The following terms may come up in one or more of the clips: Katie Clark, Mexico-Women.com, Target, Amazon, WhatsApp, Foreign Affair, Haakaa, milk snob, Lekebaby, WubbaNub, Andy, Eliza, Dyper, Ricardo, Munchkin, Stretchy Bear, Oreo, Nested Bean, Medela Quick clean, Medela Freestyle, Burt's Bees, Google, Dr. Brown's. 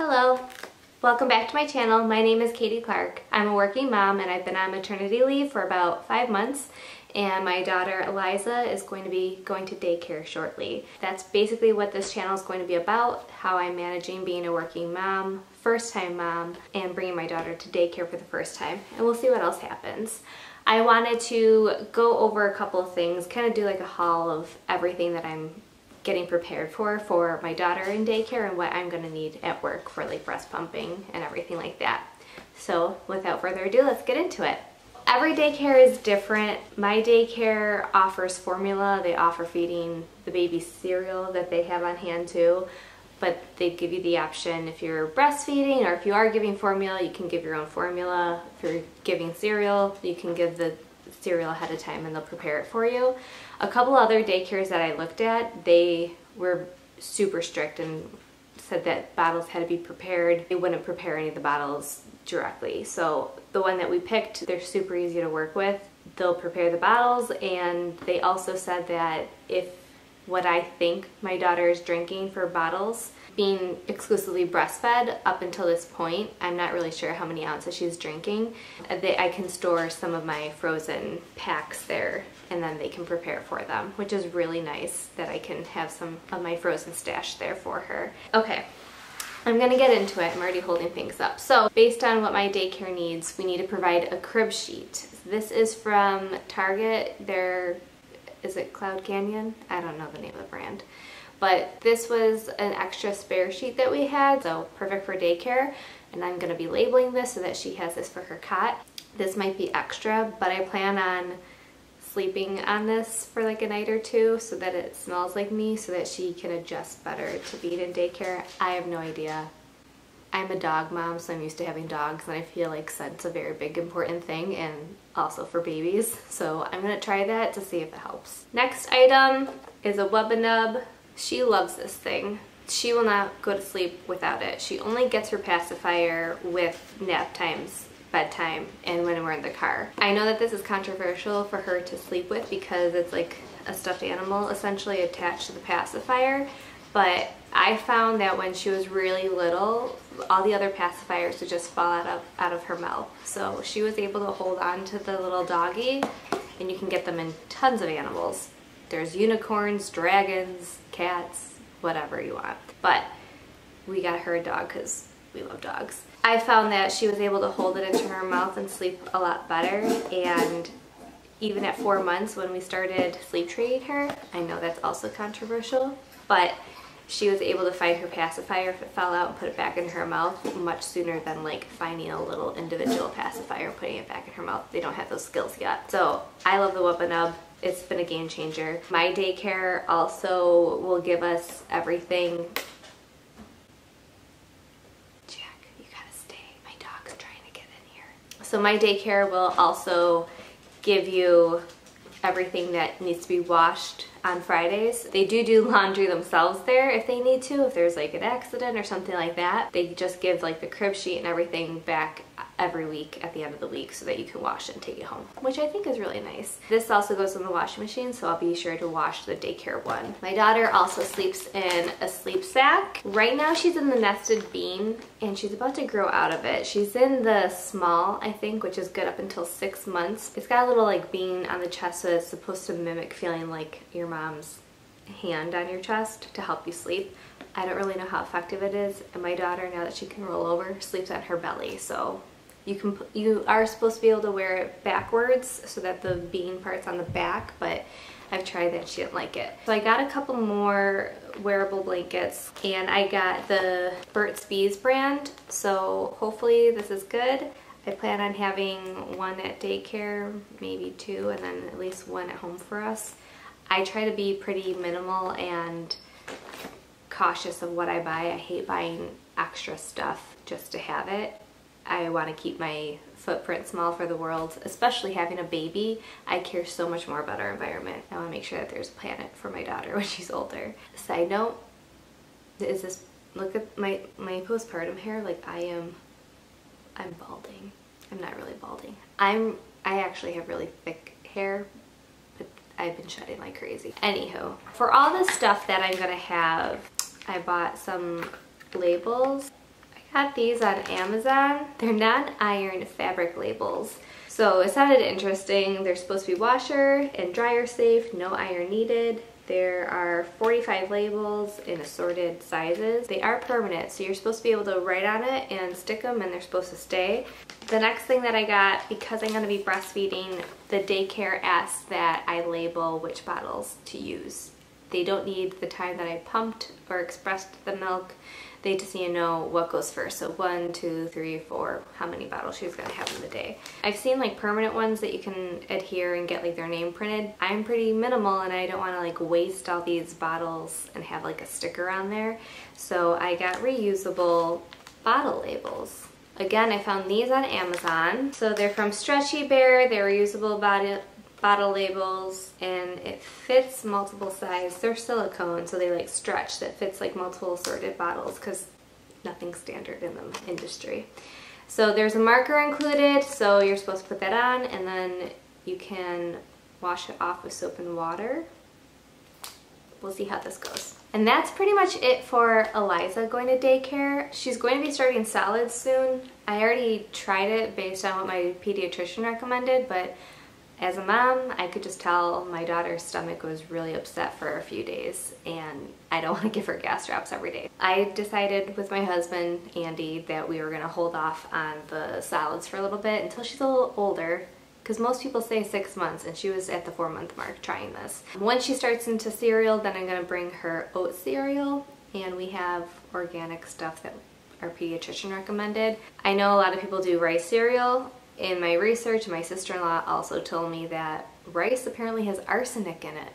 Hello, welcome back to my channel. My name is Katie Clark. I'm a working mom and I've been on maternity leave for about 5 months, and my daughter Eliza is going to be going to daycare shortly. That's basically what this channel is going to be about, how I'm managing being a working mom, first-time mom, and bringing my daughter to daycare for the first time, and we'll see what else happens. I wanted to go over a couple of things, kind of do like a haul of everything that I'm getting prepared for my daughter in daycare and what I'm going to need at work for like breast pumping and everything like that. So without further ado, let's get into it. Every daycare is different. My daycare offers formula. They offer feeding the baby cereal that they have on hand too, but they give you the option if you're breastfeeding or if you are giving formula, you can give your own formula. If you're giving cereal, you can give the cereal ahead of time and they'll prepare it for you. A couple other daycares that I looked at, they were super strict and said that bottles had to be prepared. They wouldn't prepare any of the bottles directly. So the one that we picked, they're super easy to work with. They'll prepare the bottles, and they also said that if what I think my daughter is drinking for bottles, being exclusively breastfed up until this point, I'm not really sure how many ounces she's drinking. I can store some of my frozen packs there, and then they can prepare for them, which is really nice that I can have some of my frozen stash there for her. Okay, I'm gonna get into it. I'm already holding things up. So based on what my daycare needs, we need to provide a crib sheet. This is from Target. Is it Cloud Canyon? I don't know the name of the brand. But this was an extra spare sheet that we had, so perfect for daycare. And I'm gonna be labeling this so that she has this for her cot. This might be extra, but I plan on sleeping on this for like a night or two so that it smells like me, so that she can adjust better to being in daycare. I have no idea. I'm a dog mom, so I'm used to having dogs, and I feel like scent's a very big important thing, and also for babies. So I'm gonna try that to see if it helps. Next item is a WubbaNub. She loves this thing. She will not go to sleep without it. She only gets her pacifier with nap times, bedtime, and when we're in the car. I know that this is controversial for her to sleep with because it's like a stuffed animal essentially attached to the pacifier, but I found that when she was really little, all the other pacifiers would just fall out of her mouth. So she was able to hold on to the little doggy, and you can get them in tons of animals. There's unicorns, dragons, cats, whatever you want. But we got her a dog because we love dogs. I found that she was able to hold it into her mouth and sleep a lot better, and even at 4 months when we started sleep training her, I know that's also controversial, but she was able to find her pacifier if it fell out and put it back in her mouth much sooner than like finding a little individual pacifier and putting it back in her mouth. They don't have those skills yet. So I love the WubbaNub. It's been a game changer. My daycare also will give us everything. Jack, you gotta stay. My dog's trying to get in here. So my daycare will also give you everything that needs to be washed on Fridays. They do laundry themselves there if they need to, if there's like an accident or something like that. They just give like the crib sheet and everything back every week at the end of the week so that you can wash it and take it home, which I think is really nice. This also goes in the washing machine, so I'll be sure to wash the daycare one. My daughter also sleeps in a sleep sack. Right now she's in the Nested Bean and she's about to grow out of it. She's in the small, I think, which is good up until 6 months. It's got a little like bean on the chest, so it's supposed to mimic feeling like your mom's hand on your chest to help you sleep. I don't really know how effective it is, and my daughter, now that she can roll over, sleeps on her belly, so you are supposed to be able to wear it backwards so that the bean part's on the back, but I've tried that. She didn't like it. So I got a couple more wearable blankets, and I got the Burt's Bees brand, so hopefully this is good. I plan on having one at daycare, maybe two, and then at least one at home for us. I try to be pretty minimal and cautious of what I buy. I hate buying extra stuff just to have it. I want to keep my footprint small for the world, especially having a baby. I care so much more about our environment. I want to make sure that there's a planet for my daughter when she's older. Side note, is this, look at my postpartum hair, like I'm balding. I'm not really balding. I actually have really thick hair, but I've been shedding like crazy. Anywho, for all the stuff that I'm gonna have, I bought some labels. Got these on Amazon. They're non-ironed fabric labels. So it sounded interesting. They're supposed to be washer and dryer safe, no iron needed. There are 45 labels in assorted sizes. They are permanent, so you're supposed to be able to write on it and stick them and they're supposed to stay. The next thing that I got, because I'm gonna be breastfeeding, the daycare asks that I label which bottles to use. They don't need the time that I pumped or expressed the milk. They just need to know what goes first. So 1, 2, 3, 4, how many bottles she's gonna have in the day. I've seen like permanent ones that you can adhere and get like their name printed. I'm pretty minimal and I don't wanna like waste all these bottles and have like a sticker on there. So I got reusable bottle labels. Again, I found these on Amazon. So they're from Stretchy Bear. They're reusable bottle labels and it fits multiple sizes. They're silicone, so they like stretch. That fits like multiple assorted bottles because nothing's standard in the industry. So there's a marker included, so you're supposed to put that on and then you can wash it off with soap and water. We'll see how this goes. And that's pretty much it for Eliza going to daycare. She's going to be starting solids soon. I already tried it based on what my pediatrician recommended, but as a mom, I could just tell my daughter's stomach was really upset for a few days and I don't want to give her gas wraps every day. I decided with my husband, Andy, that we were going to hold off on the solids for a little bit until she's a little older, because most people say 6 months and she was at the 4-month mark trying this. Once she starts into cereal, then I'm going to bring her oat cereal, and we have organic stuff that our pediatrician recommended. I know a lot of people do rice cereal. In my research, my sister-in-law also told me that rice apparently has arsenic in it,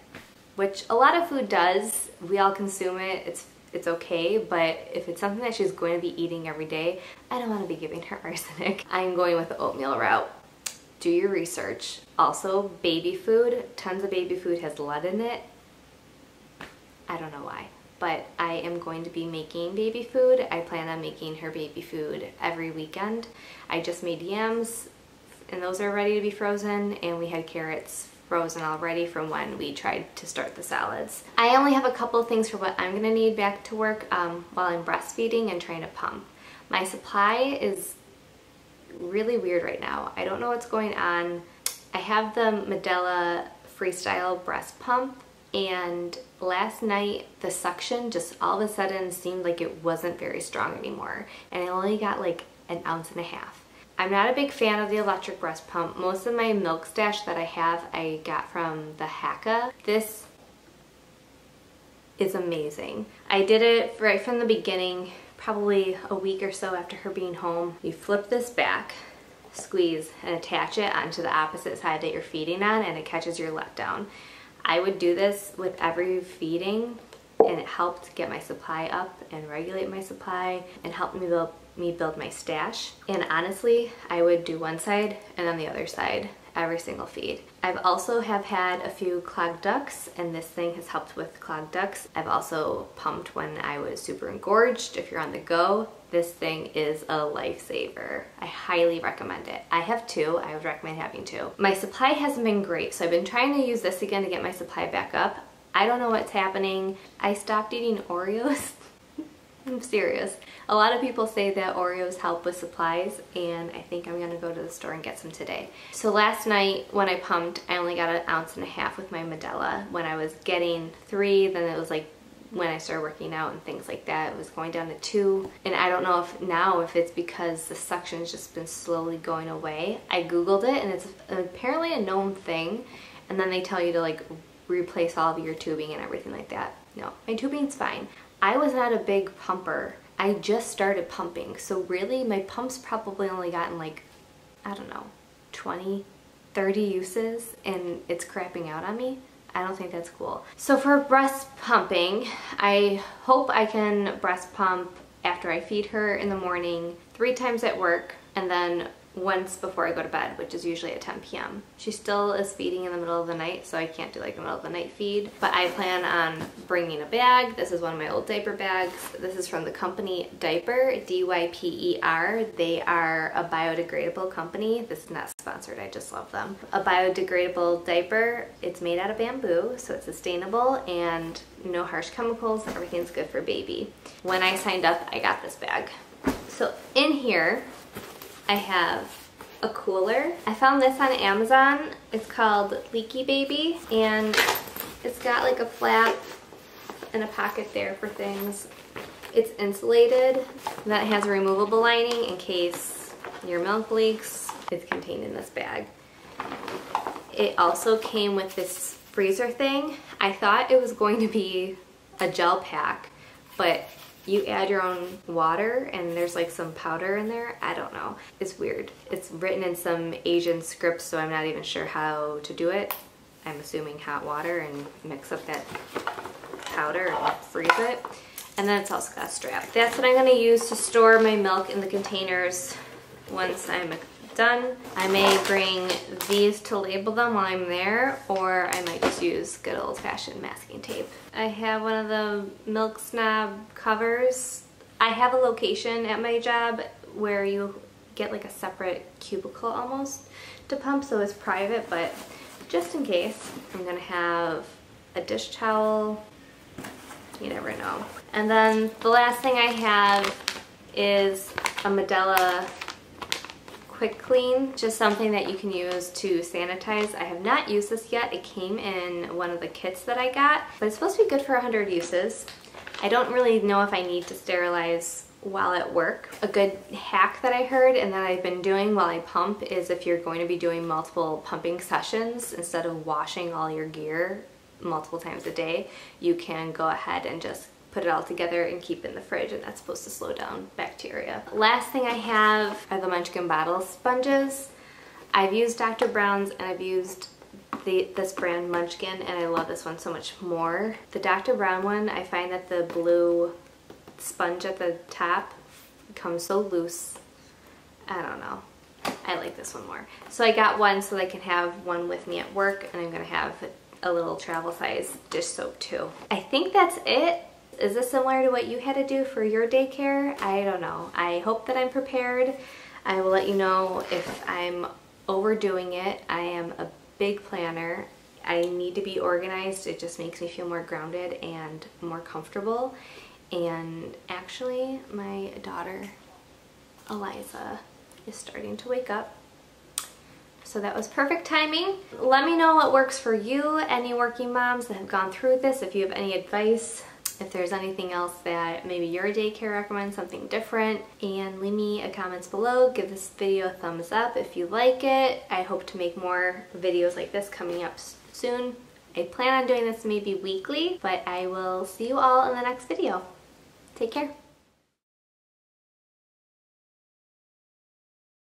which a lot of food does. We all consume it, it's okay, but if it's something that she's going to be eating every day, I don't want to be giving her arsenic. I'm going with the oatmeal route. Do your research. Also, baby food, tons of baby food has lead in it. I don't know why, but I am going to be making baby food. I plan on making her baby food every weekend. I just made yams, and those are ready to be frozen, and we had carrots frozen already from when we tried to start the salads. I only have a couple of things for what I'm gonna need back to work while I'm breastfeeding and trying to pump. My supply is really weird right now. I don't know what's going on. I have the Medela Freestyle breast pump, and last night the suction just all of a sudden seemed like it wasn't very strong anymore, and I only got like an ounce and a half. I'm not a big fan of the electric breast pump. Most of my milk stash that I have I got from the Haakaa. This is amazing. I did it right from the beginning, probably a week or so after her being home. You flip this back, squeeze, and attach it onto the opposite side that you're feeding on, and it catches your let down. I would do this with every feeding, and it helped get my supply up and regulate my supply and helped me build my stash. And honestly, I would do one side and then the other side every single feed. I've also have had a few clogged ducts, and this thing has helped with clogged ducts. I've also pumped when I was super engorged. If you're on the go, this thing is a lifesaver. I highly recommend it. I have two. I would recommend having two. My supply hasn't been great, so I've been trying to use this again to get my supply back up. I don't know what's happening. I stopped eating Oreos. I'm serious. A lot of people say that Oreos help with supplies, and I think I'm gonna go to the store and get some today. So last night when I pumped, I only got an ounce and a half with my Medela. When I was getting 3, then it was like when I started working out and things like that, it was going down to 2. And I don't know if now if it's because the suction's just been slowly going away. I Googled it, and it's apparently a known thing, and then they tell you to like replace all of your tubing and everything like that. No, my tubing's fine. I was not a big pumper. I just started pumping, so really my pump's probably only gotten like, I don't know, 20, 30 uses, and it's crapping out on me. I don't think that's cool. So for breast pumping, I hope I can breast pump after I feed her in the morning, 3 times at work, and then once before I go to bed, which is usually at 10 p.m. She still is feeding in the middle of the night, so I can't do like a middle of the night feed, but I plan on bringing a bag. This is one of my old diaper bags. This is from the company Dyper, D-Y-P-E-R. They are a biodegradable company. This is not sponsored, I just love them. A biodegradable diaper. It's made out of bamboo, so it's sustainable and no harsh chemicals. Everything's good for baby. When I signed up, I got this bag. So in here, I have a cooler. I found this on Amazon. It's called Lekebaby, and it's got like a flap and a pocket there for things. It's insulated. That has a removable lining in case your milk leaks. It's contained in this bag. It also came with this freezer thing. I thought it was going to be a gel pack, but you add your own water and there's like some powder in there. I don't know. It's weird. It's written in some Asian script, so I'm not even sure how to do it. I'm assuming hot water, and mix up that powder and freeze it. And then it's also got a strap. That's what I'm going to use to store my milk in the containers once I'm done. I may bring these to label them while I'm there, or I might just use good old-fashioned masking tape. I have one of the milk snob covers. I have a location at my job where you get like a separate cubicle almost to pump, so it's private, but just in case, I'm gonna have a dish towel. You never know. And then the last thing I have is a Medela Quick Clean, just something that you can use to sanitize. I have not used this yet. It came in one of the kits that I got, but it's supposed to be good for 100 uses. I don't really know if I need to sterilize while at work. A good hack that I heard and that I've been doing while I pump is if you're going to be doing multiple pumping sessions, instead of washing all your gear multiple times a day, you can go ahead and just put it all together and keep it in the fridge, and that's supposed to slow down bacteria. Last thing I have are the Munchkin bottle sponges. I've used Dr. Brown's and I've used this brand Munchkin, and I love this one so much more. The Dr. Brown one, I find that the blue sponge at the top becomes so loose. I don't know. I like this one more. So I got one so that I can have one with me at work, and I'm gonna have a little travel size dish soap too. I think that's it. Is this similar to what you had to do for your daycare? I don't know. I hope that I'm prepared. I will let you know if I'm overdoing it. I am a big planner. I need to be organized. It just makes me feel more grounded and more comfortable. And actually, my daughter, Eliza, is starting to wake up. So that was perfect timing. Let me know what works for you, any working moms that have gone through this, if you have any advice, if there's anything else that maybe your daycare recommends, something different, and leave me a comment below. Give this video a thumbs up if you like it. I hope to make more videos like this coming up soon. I plan on doing this maybe weekly, but I will see you all in the next video. Take care.